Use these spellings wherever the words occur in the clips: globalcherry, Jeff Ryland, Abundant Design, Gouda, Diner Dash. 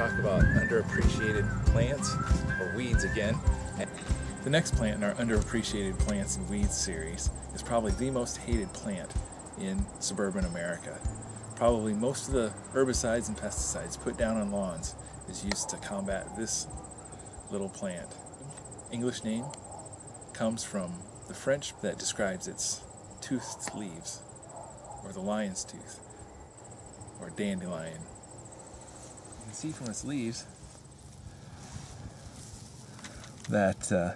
talk about underappreciated plants, or weeds again. The next plant in our underappreciated plants and weeds series is probably the most hated plant in suburban America. Probably most of the herbicides and pesticides put down on lawns is used to combat this little plant. English name comes from the French that describes its toothed leaves, or the lion's tooth, or dandelion. You can see from its leaves that the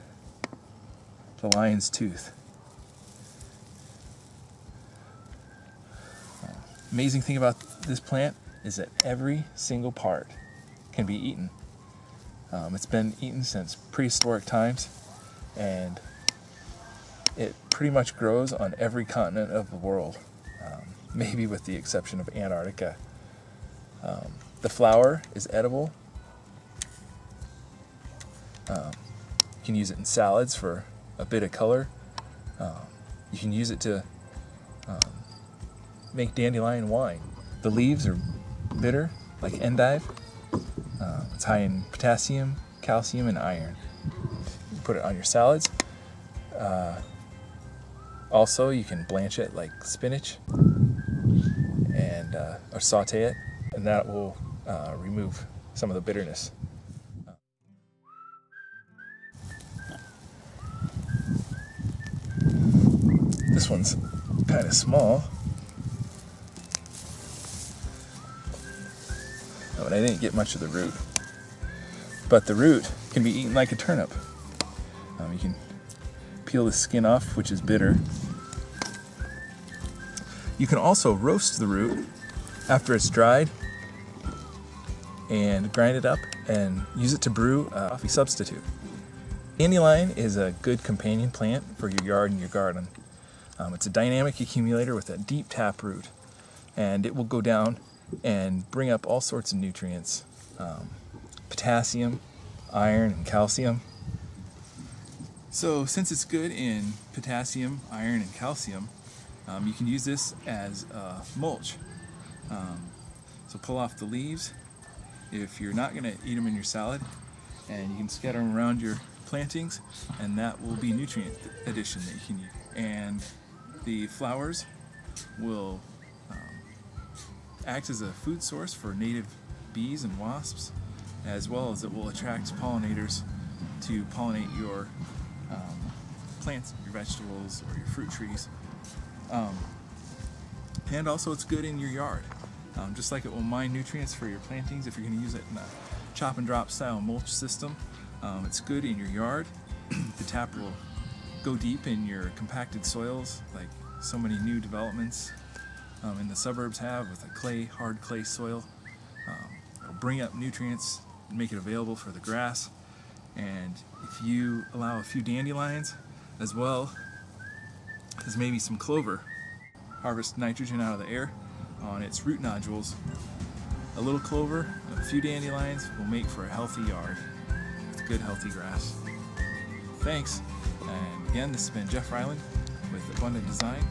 lion's tooth. Amazing thing about this plant is that every single part can be eaten. It's been eaten since prehistoric times, and it pretty much grows on every continent of the world, maybe with the exception of Antarctica. The flower is edible. You can use it in salads for a bit of color. You can use it to make dandelion wine. The leaves are bitter, like endive. It's high in potassium, calcium, and iron. You put it on your salads. Also, you can blanch it like spinach and or saute it, and that will remove some of the bitterness. This one's kind of small. Oh, and I didn't get much of the root. But the root can be eaten like a turnip. You can peel the skin off, which is bitter. You can also roast the root after it's dried and grind it up and use it to brew a coffee substitute. Dandelion is a good companion plant for your yard and your garden. It's a dynamic accumulator with a deep tap root, and it will go down and bring up all sorts of nutrients, potassium, iron, and calcium. So since it's good in potassium, iron, and calcium, you can use this as mulch. So pull off the leaves if you're not going to eat them in your salad, and you can scatter them around your plantings, and that will be nutrient addition that you can use. And the flowers will acts as a food source for native bees and wasps, as well as it will attract pollinators to pollinate your plants, your vegetables, or your fruit trees. And also it's good in your yard, just like it will mine nutrients for your plantings if you're going to use it in a chop and drop style mulch system. It's good in your yard. The tap will go deep in your compacted soils, like so many new developments in the suburbs have with a hard clay soil. It'll bring up nutrients, make it available for the grass, and if you allow a few dandelions as well as maybe some clover, harvest nitrogen out of the air on its root nodules. A little clover, a few dandelions will make for a healthy yard with good healthy grass. Thanks, and again, this has been Jeff Ryland with Abundant Design.